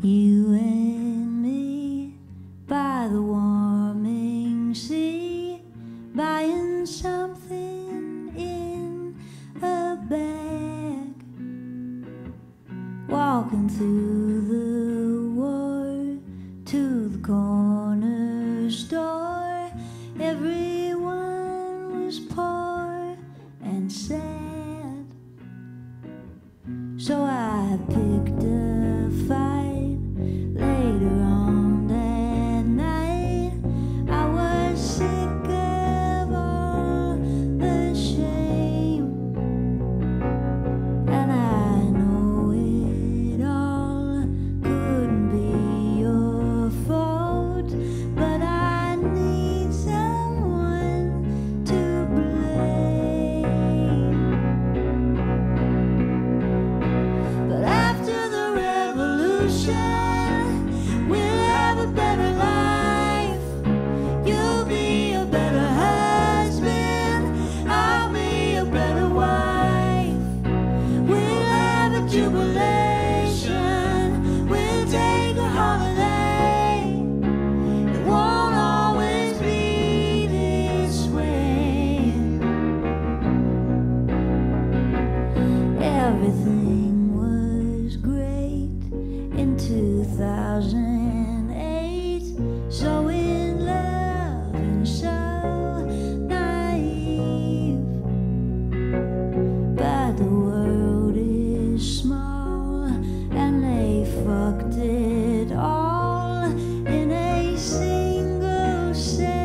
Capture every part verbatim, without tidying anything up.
You and me by the warming sea, buying something in a bag, walking through the war to the corner store. Everyone was poor and sad, so I picked a fight. Everything was great in two thousand eight, so in love and so naive, but the world is small and they fucked it all in a single century.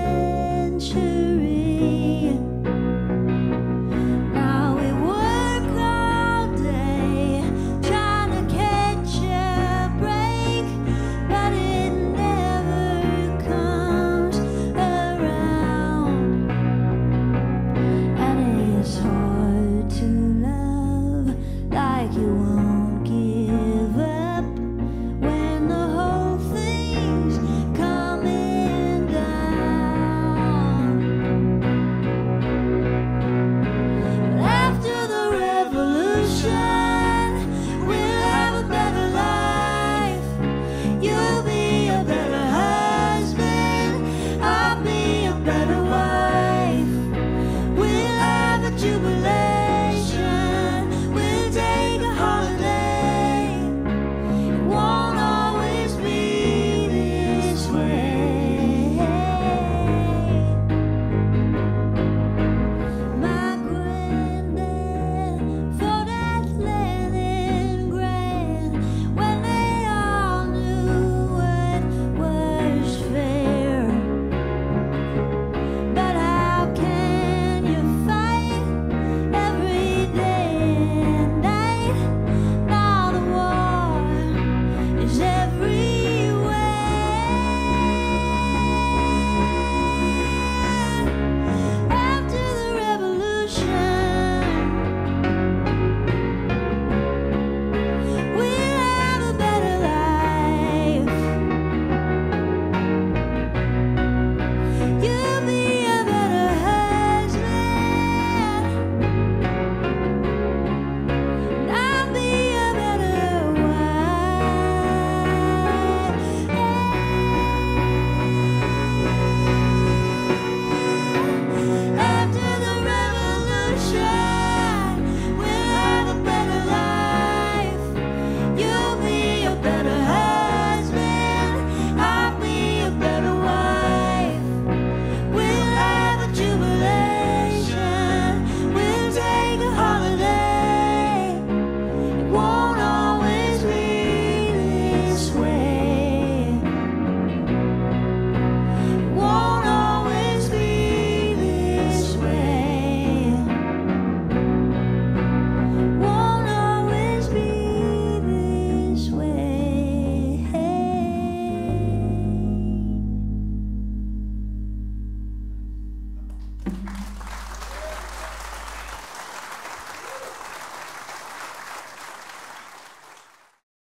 Swear.